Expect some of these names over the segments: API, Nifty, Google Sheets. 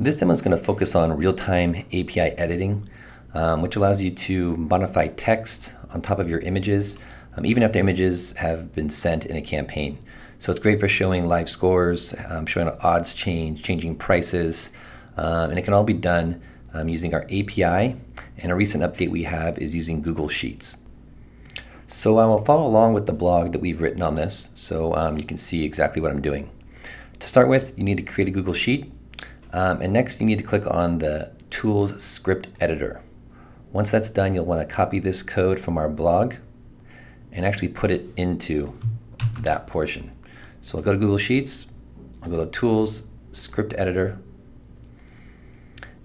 This demo is going to focus on real-time API editing, which allows you to modify text on top of your images, even after images have been sent in a campaign. So it's great for showing live scores, showing odds change, changing prices, and it can all be done using our API. And a recent update we have is using Google Sheets. So I will follow along with the blog that we've written on this, so you can see exactly what I'm doing. To start with, you need to create a Google Sheet. And next, you need to click on the Tools Script Editor. Once that's done, you'll want to copy this code from our blog and actually put it into that portion. So I'll go to Google Sheets, I'll go to Tools Script Editor,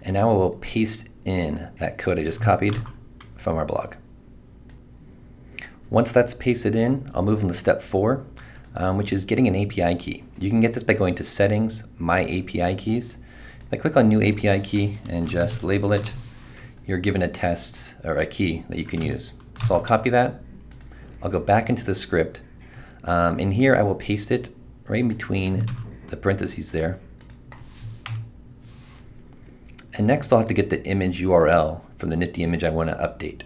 and now I will paste in that code I just copied from our blog. Once that's pasted in, I'll move on to step 4, which is getting an API key. You can get this by going to Settings, My API Keys. I click on New API Key and just label it. You're given a test or a key that you can use. So I'll copy that. I'll go back into the script. In here, I will paste it right in between the parentheses there. And next, I'll have to get the image URL from the Nifty image I want to update.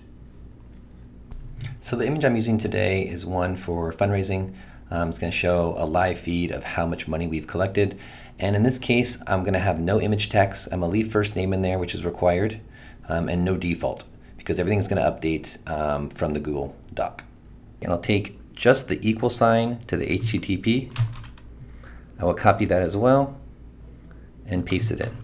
So the image I'm using today is one for fundraising. It's going to show a live feed of how much money we've collected. And in this case, I'm going to have no image text. I'm going to leave first name in there, which is required, and no default, because everything's going to update from the Google Doc. And I'll take just the equal sign to the HTTP. I will copy that as well and paste it in.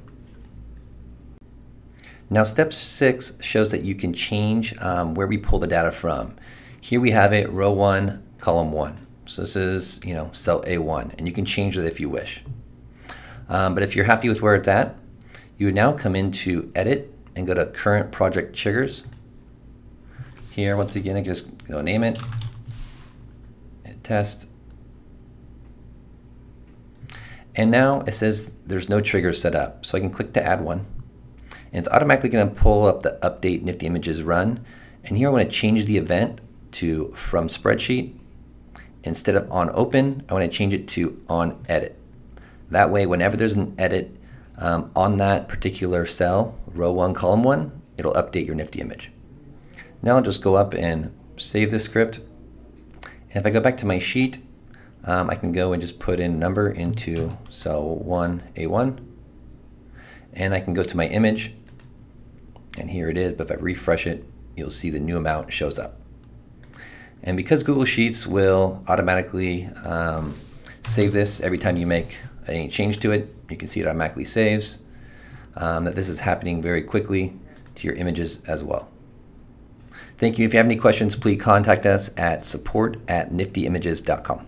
Now step 6 shows that you can change where we pull the data from. Here we have it, row 1, column 1. So this is, you know, cell A1, and you can change it if you wish. But if you're happy with where it's at, you would now come into Edit and go to Current Project Triggers. Here, once again, I just go name it, hit Test. And now it says there's no trigger set up. So I can click to add one. And it's automatically going to pull up the Update Nifty Images Run. And here I want to change the event to From Spreadsheet. Instead of on open, I want to change it to on edit. That way, whenever there's an edit on that particular cell, row 1, column 1, it'll update your Nifty image. Now I'll just go up and save this script. And if I go back to my sheet, I can go and just put in number into cell 1, A1. And I can go to my image. And here it is, but if I refresh it, you'll see the new amount shows up. And because Google Sheets will automatically save this every time you make any change to it, you can see it automatically saves, that this is happening very quickly to your images as well. Thank you. If you have any questions, please contact us at support@niftyimages.com.